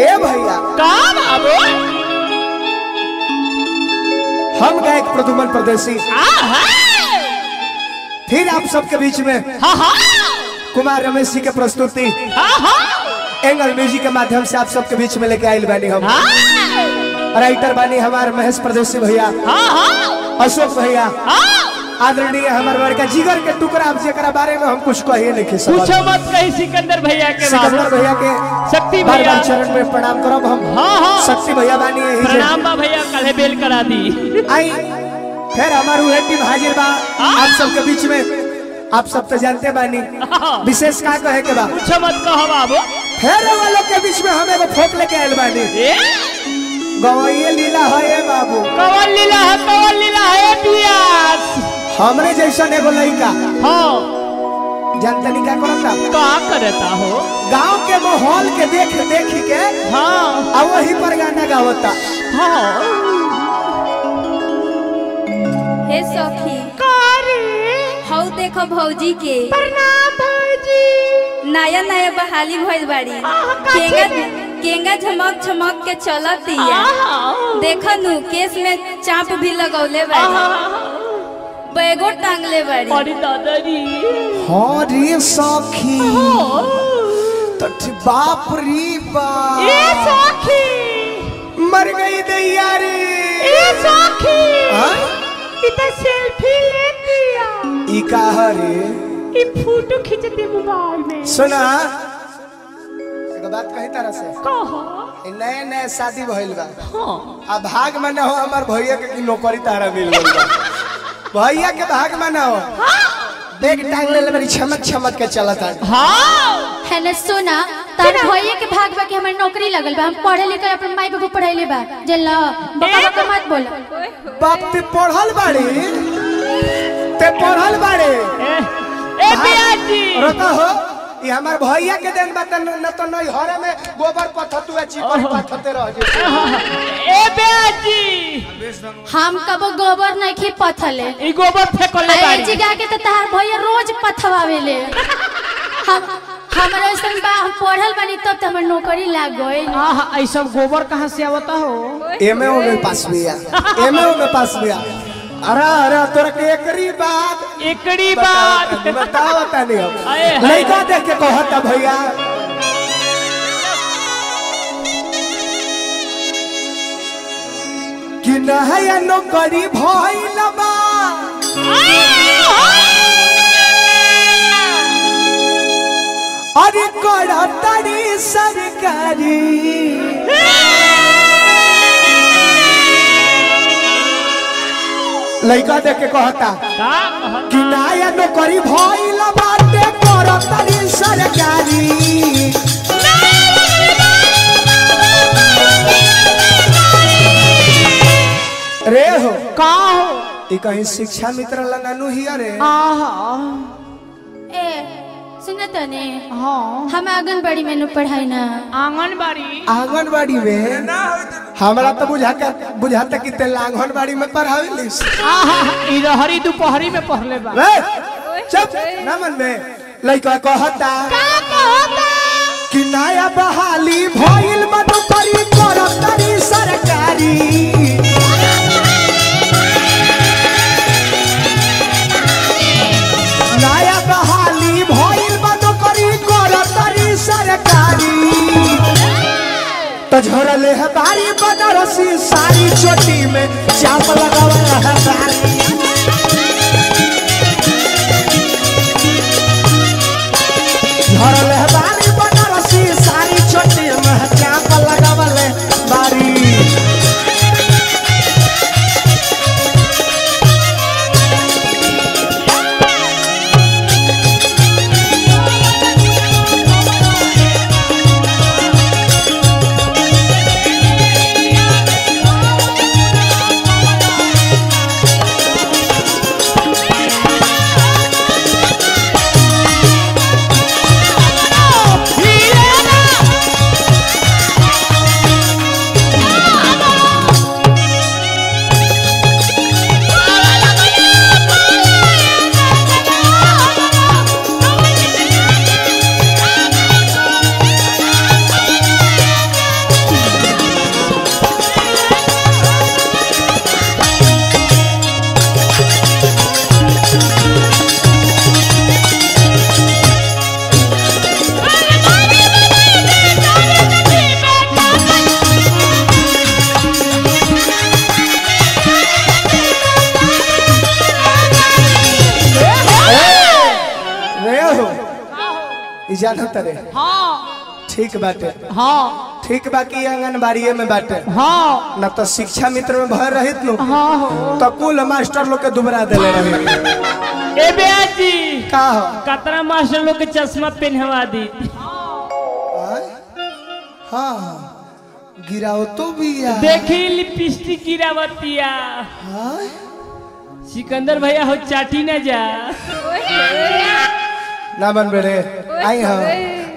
बे भैया काम आबो हम गायक प्रद्युमन परदेशी फिर आप सबके बीच में कुमार रमेश जी के प्रस्तुति एंगल म्यूजिक के माध्यम से आप सबके बीच में लेके आयल बानी हम। राइटर बानी हमारे महेश परदेशी भैया, अशोक भैया, आदरणीय हमारे बड़का जिगर के टुकड़ा। आप जरा बारे में हम कुछ कहिए नहीं, कुछ मत कही। सिकंदर भैया के शक्ति भैया चरण में प्रणाम करब हम। शक्ति भैया बानी प्रणाम बा भैया, काले बेल करा दी। आई फिर हमार उहे टीम हाजिर बा आप सबके बीच में। आप सब तो जानते बानी, विशेष का कहे के बा, कुछ मत कहब। आबो फिर वालों के बीच में हम एगो फोक लेके आइल बानी। गवैया लीला है बाबू, कवल लीला है पियास। हमरे जैसा एगो लड़का हां जनता निका करता का करता हो, गांव के माहौल के देख देख के हां आ वही पर गाना गावता। हां हे सखी करे हौ देखो भौजी के प्रणाम। भौजी नया नया बहाली भइल बाड़ी, केंगा केंगा झमक झमक के चलती है। देखो नू केस में चाप भी लगौले बाड़ी, बैगो टांगले बाड़ी। अरे दादाजी हां रे सखी, तठ बाप रे बाप। ए सखी मर गई दैया रे। ए सखी हां इते सेल्फी लेतिया। ई काहे रे ई फोटो खींचते मोबाइल में। सुना बात कही तरह से नए नए शादी भइल बा। आ भाग में ना हो हमार भैया के नौकरी तारा मिल गइल बा। भैया के भाग में ना हो बैग टांग लेले बड़ी, छमक छमक के चलत है। हां है ना सुना, तार भैया के भाग में के हमार नौकरी लगल बा। हम पढ़े लिखल अपन माई बाप पढ़ाइले बा। जल्ला बकवास मत बोल बाप। ते पढ़ल बाड़ी, ते पढ़ल बाड़ी। ए पियाजी रोता हो, ये हमार भैया के देन बात न तो नई हरे में गोबर पथतुआ चिपड़ पथते रह जे। ए बेटी हम कबो गोबर नहीं खे पथले, ई गोबर फेकले बाड़ी। ए जिगा के त तार भैया रोज पथवावेले। हमरा संग बा हम पढ़ल बानी तब त हमर नौकरी लाग गई। हां ए सब गोबर कहां से आवता हो? एमे ओमे पास भैया, एमे ओमे पास भैया। अरे अरे तोरा के एकरी बात बतावता नहीं हो, लड़का देख के कहता भैया। कि नया नौकरी भइल बा, अरे कड़ा तड़ी सरकारी। लड़का देख के कहता कि नया नौकरी भइल बाटे, करतनी सरकारी। रे हो का हो ई कहीं शिक्षा मित्र लगानु हिया रे। आहा ए सुनत ने हां हम आंगनबाड़ी में न पढ़ाई ना। आंगनबाड़ी में ना हमरा तो बुझाता कि ते आंगनबाड़ी में पढ़ावेलिस। आहा ई रहरी दोपहरी में पढ़ले बा। चुप ना मन में लइका कहता कि नया बहाली भइल मनु करी करतरी सरकारी। नया बहाली भइल मनु करी करतरी सरकारी। झोरले है बारी बनारसी सारी, चोटी में चाप लगावल है बारी। झोरले है बारी बनारसी सारी, चोटी में चाप लगावल है बारी। इजाजत रे। हां ठीक बाटे। हां ठीक बाकी आंगनबाड़ी में बाटे। हां न तो शिक्षा मित्र में भर रहित नु। हां हो त कुल मास्टर लोग के दुबरा देले रहे। ए बेआ जी का हो कतरा मास्टर लोग के चश्मा पहनवा दी। हां हां गिराओ तो भैया देखी लिपस्टिक गिरावतिया। हां सिकंदर भैया हो चाटी ना जा ना बन बेरे आई हो।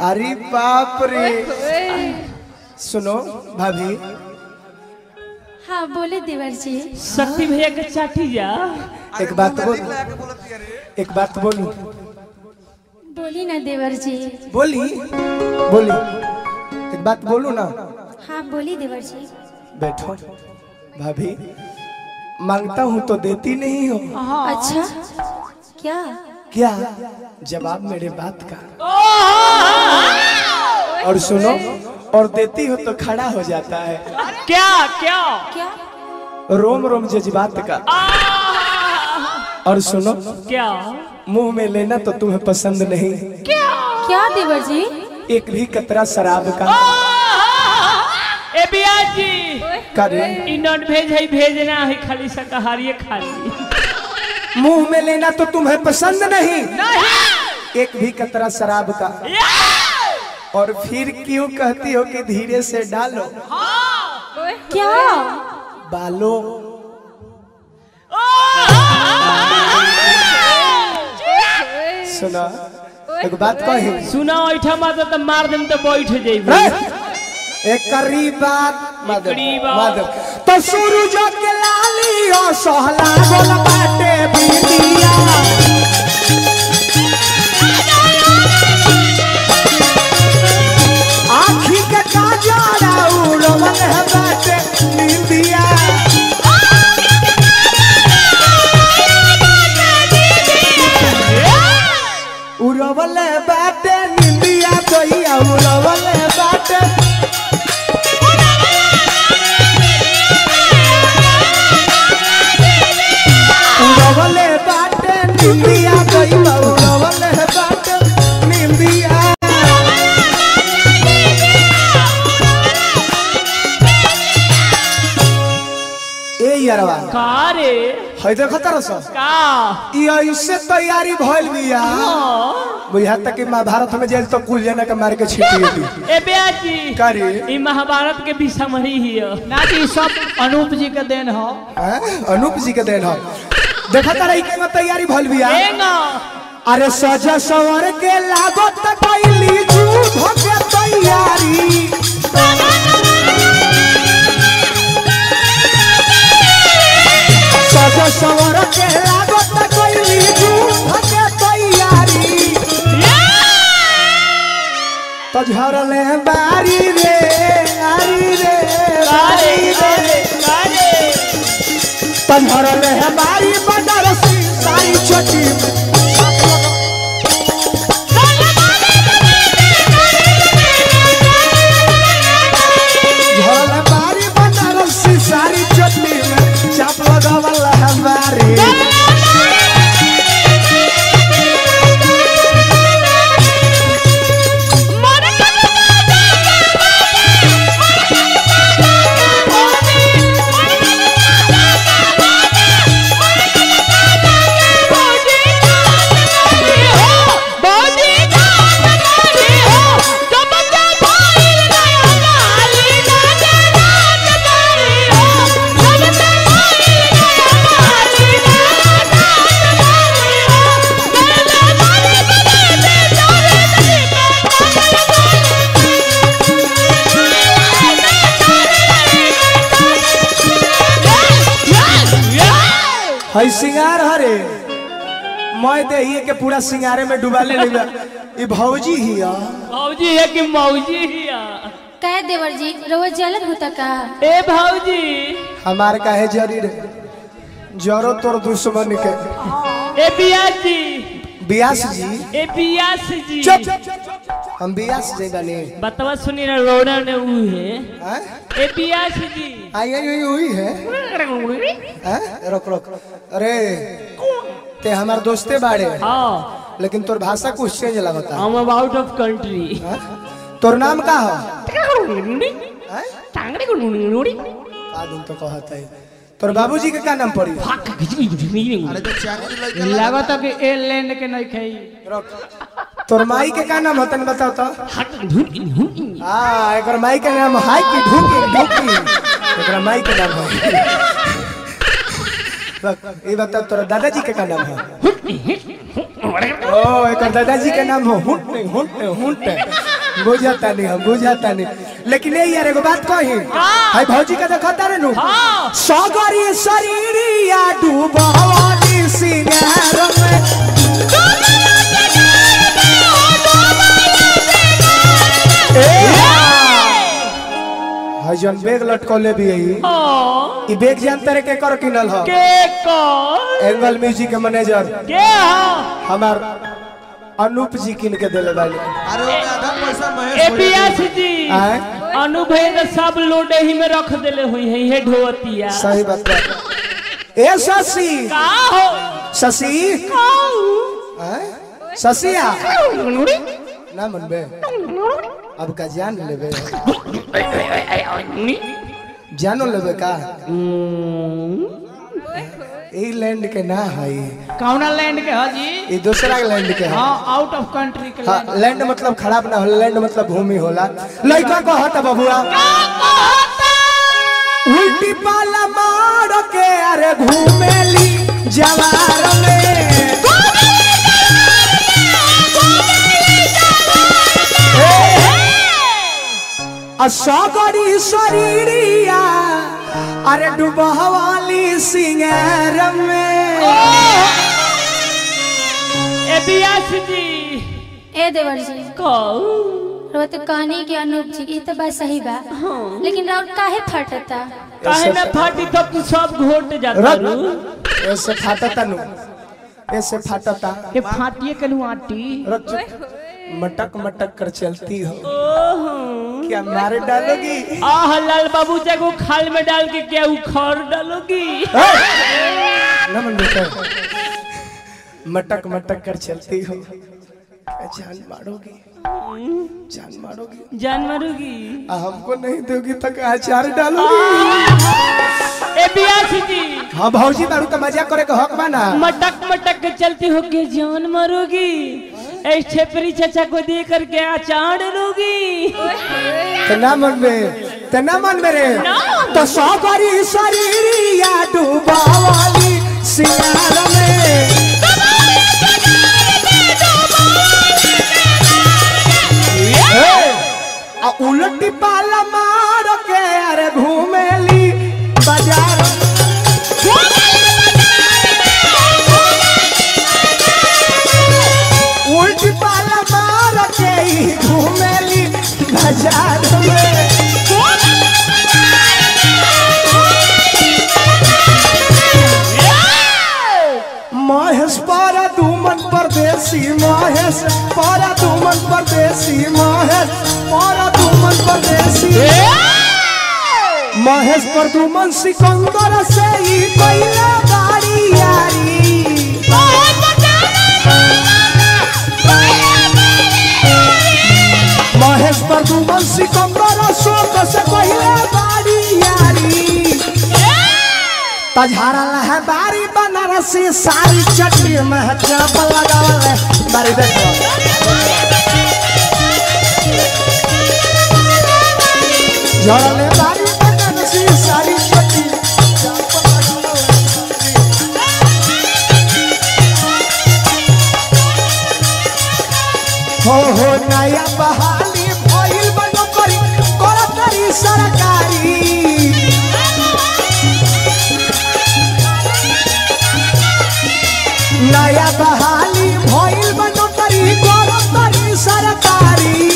अरे बाप रे सुनो भाभी। हाँ बोले देवर जी। शक्ति भैया का चाटी जा। एक बात बोलू बोली ना देवर जी। बोली एक बात बोलू ना। हाँ बोली देवर जी। बैठो भाभी मांगता हूँ तो देती नहीं हो। अच्छा क्या क्या जवाब मेरे बात का। और सुनो और देती हो तो खड़ा हो जाता है। क्या क्या क्या रोम रोम जज्बात का। और सुनो क्या मुंह में लेना तो तुम्हें पसंद नहीं। क्या क्या देवर जी एक भी कतरा शराब का। ए बिया जी करे नॉन भेज है भेजना है खाली शाकाहारी खाली। मुंह में लेना तो तुम्हें पसंद नहीं एक भी कतरा शराब का। और फिर क्यों कहती हो कि धीरे से डालो। क्या बालो सुना एक बात कही। सुना ऐठा माता तो मार देम तो बैठ जाइबे। एकरी बात मदद तो सूरज के लाली हो सोहला गोल बाटे बिटिया। आँखी के काजरा उड़वन है बाटे बिटिया। उड़वन है बाटे बिटिया तो ही उड़वन है बाटे। तैयारी भइल बिया बुझा तक महाभारत में जेल तो कुल जना के मार के छिपी। महाभारत के भी समरी ही ना जी सब अनूप जी के देन हो। अनूप जी के देन हो देखा तारा इके तैयारी भइल बिया। अरे सजा सवर के लागो त कैली झूठ हो के तैयारी। सजा सवर के लागो त कैली झूठ के तैयारी। तझरले बारी रे आरी रे बारी रे बारी। तझरले बारी बदरसी सारी छोटी। झरले बारी बदरसी सारी छोटी में चाप लगावल बारी। हई सिंगार हरे मैं दहिए के पूरा सिंगारे में डुबा ले लेला। ई भौजी हिया भौजी है कि मौजी हिया। कहे देवर जी रोज जलत होता का। ए भौजी हमार काहे जरी रे जरो तोर दुश्मन के। ए बियास जी हम बियास जे बने बतवा सुनी ना रोना ने उ है। ए बियास जी आई आई हुई है। रुक अरे ते हमार दोस्ते बाड़े। हां लेकिन तोर भाषा कुछ चेंज लगता है। I'm about of country। तोर नाम का हो? टांगरे को नूनी नूनी। आदमी तो कहता है। तोर बाबूजी का क्या नाम पड़ी? लगता कि ए लेन के नहीं खाई। तोर माई के क्या नाम होता है बताओ तो? हाँ, एक माई का नाम हाई की ढूंढी, एक माई का नाम है। ये बताओ तोर दादाजी का क्या नाम है? ओ एक दादाजी का नाम हो बुझाता नहीं लेकिन ये यार एगो बात कही भाई भौजी का देखता रे नु सागरी शरीरिया डूबवाली सिंगार में ए जन बैग लटकौले भी यही ई बैग जानते रे के कर किनल हो के कर एंगल म्यूजिक के मैनेजर के हमार अनुप जी किन के देले बाली अरे आधा पैसा महेश एपीएस जी अनुप भाई का सब लोड ही में रख देले हुई है ये ढोवतिया सही बात है ए शशि का हो शशि का हैं शशिया ना मनबे अब का जान लेबे जानो लेबे का ए लैंड के ना है कौना लैंड के है जी ये दूसरा लैंड के है हां आउट ऑफ कंट्री के लैंड हां लैंड मतलब खराब ना होला लैंड मतलब भूमि होला लइका कहत बबुआ का कहत उल्टी पाला मार के अरे घूमेली जवार में घूमेली सागरी शरीरिया अरे डुबवाली सिंगार में ए बियास जी ए देवर जी कहू तो कहानी के अनूप जी ये तो बात सही बा लेकिन राउत काहे फटता काहे ना फाटी तो कुछ सब घोट जाता रू ऐसे फाटता नु ऐसे फाटता के फाटिए कनु आटी मटक मटक कर चलती हो क्या मारे डालोगी आह लाल बाबू जगह खाल में डाल के क्या उखाड़ डालोगी ना मन बेटा मटक मटक कर चलती हो जान मारोगी हमको नहीं दोगी तो अचार डालोगी ए बियासी जी हां भौजी दारू तो मजा करे के हक माना मटक मटक के चलती हो के जान मारोगी ए छेपरी चाचा को दे करके अचार लोगी तना मन मेरे तो सागरी शरीरिया डूबवाली सिंगार में आ उलटी पाला मार के अरे घूमेली बाजार घूमेली बाजार में महेश परदूमन परदेशी महेश परदूमन सिकंदर से ही कइला बारी यारी महेश परदूमन सिकंदर अशोक से पहले बारी यारी तझारा लहा बारी बनारसी सारी चटनी महत्व लगावल बारी देखो झरल बारी बनारसी सारी चटनी हो नया बहार सरकारी नया बहाली भइल बनोतरी सरकारी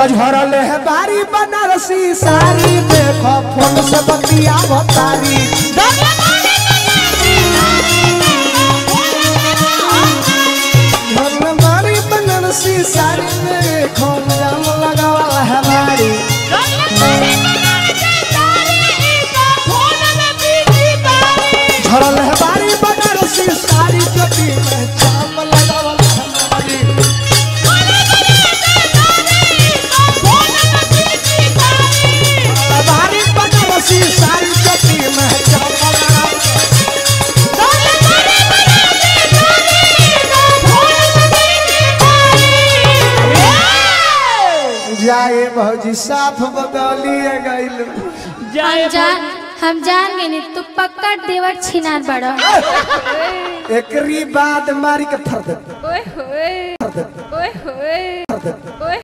तझरल है बारी बनारसी सारी देख फोन से बतिया बतारी जाए भौजी साफ बदलिए गइल जाए हम जान गए तो पकड़ देवर छिनार बड़ा एकरी बाद मारी के फरद ओए होए